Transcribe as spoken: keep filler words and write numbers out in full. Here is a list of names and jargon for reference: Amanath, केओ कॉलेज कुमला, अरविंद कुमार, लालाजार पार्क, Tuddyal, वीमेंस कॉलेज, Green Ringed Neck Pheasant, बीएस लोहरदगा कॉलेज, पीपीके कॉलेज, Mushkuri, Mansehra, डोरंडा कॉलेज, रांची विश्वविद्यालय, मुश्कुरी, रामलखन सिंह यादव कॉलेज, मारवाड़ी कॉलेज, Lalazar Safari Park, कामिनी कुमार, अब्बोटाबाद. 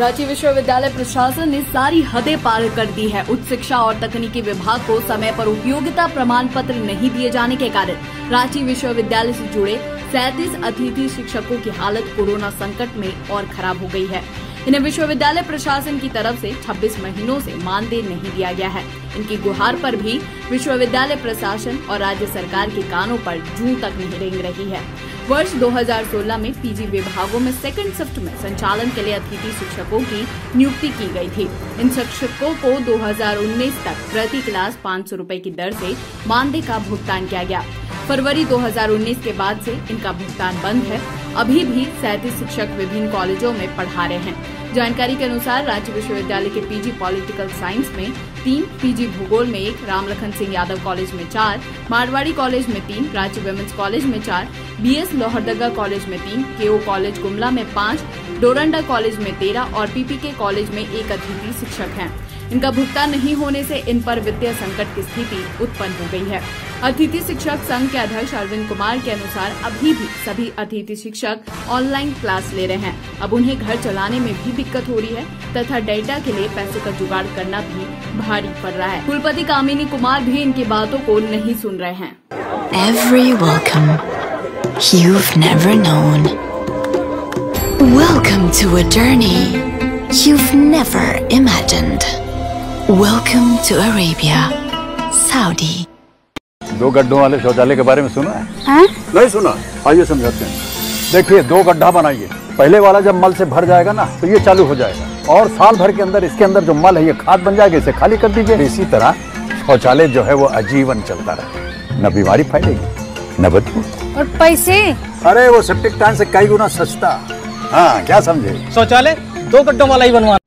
रांची विश्वविद्यालय प्रशासन ने सारी हदें पार कर दी है। उच्च शिक्षा और तकनीकी विभाग को समय पर उपयोगिता प्रमाण पत्र नहीं दिए जाने के कारण रांची विश्वविद्यालय से जुड़े सैंतीस अतिथि शिक्षकों की हालत कोरोना संकट में और खराब हो गई है। इन्हें विश्वविद्यालय प्रशासन की तरफ से छब्बीस महीनों से मानदेय नहीं दिया गया है। इनकी गुहार पर भी विश्वविद्यालय प्रशासन और राज्य सरकार के कानों पर जूं तक नहीं रेंग रही है। वर्ष दो हज़ार सोलह में पीजी विभागों में सेकंड शिफ्ट में संचालन के लिए अतिथि शिक्षकों की नियुक्ति की गई थी। इन शिक्षकों को दो हज़ार उन्नीस तक प्रति क्लास पाँच सौ रुपए की दर से मानदेय का भुगतान किया गया। फरवरी दो हज़ार उन्नीस के बाद से इनका भुगतान बंद है। अभी भी सैंतीस शिक्षक विभिन्न कॉलेजों में पढ़ा रहे हैं। जानकारी के अनुसार रांची विश्वविद्यालय के पीजी पॉलिटिकल साइंस में तीन, पीजी भूगोल में एक, रामलखन सिंह यादव कॉलेज में चार, मारवाड़ी कॉलेज में तीन, रांची वीमेंस कॉलेज में चार, बीएस लोहरदगा कॉलेज में तीन, केओ कॉलेज कुमला में पाँच, डोरंडा कॉलेज में तेरह और पीपीके कॉलेज में एक अतिथि शिक्षक हैं। इनका भुगतान नहीं होने से इन पर वित्तीय संकट की स्थिति उत्पन्न हो गई है। अतिथि शिक्षक संघ के अध्यक्ष अरविंद कुमार के अनुसार अभी भी सभी अतिथि शिक्षक ऑनलाइन क्लास ले रहे हैं। अब उन्हें घर चलाने में भी दिक्कत हो रही है तथा डेटा के लिए पैसे का जुगाड़ करना भी भारी पड़ रहा है। कुलपति कामिनी कुमार भी इनकी बातों को नहीं सुन रहे हैं। Every welcome you've never known, welcome to a journey you've never imagined, welcome to Arabia, Saudi. दो गड्ढों वाले शौचालय के बारे में सुना है? है? नहीं सुना। आइए समझाते हैं। देखिए, दो गड्ढा बनाइए, पहले वाला जब मल से भर जाएगा ना तो ये चालू हो जाएगा और साल भर के अंदर इसके अंदर जो मल है ये खाद बन जाएगी, इसे खाली कर दीजिए। इसी तरह शौचालय जो है वो आजीवन चलता रहे, न बीमारी फैलेगी न बदबू। और पैसे? अरे वो सेप्टिक टैंक से कई गुना सस्ता। हाँ, क्या समझे? शौचालय दो गड्ढों वाला ही बनवा।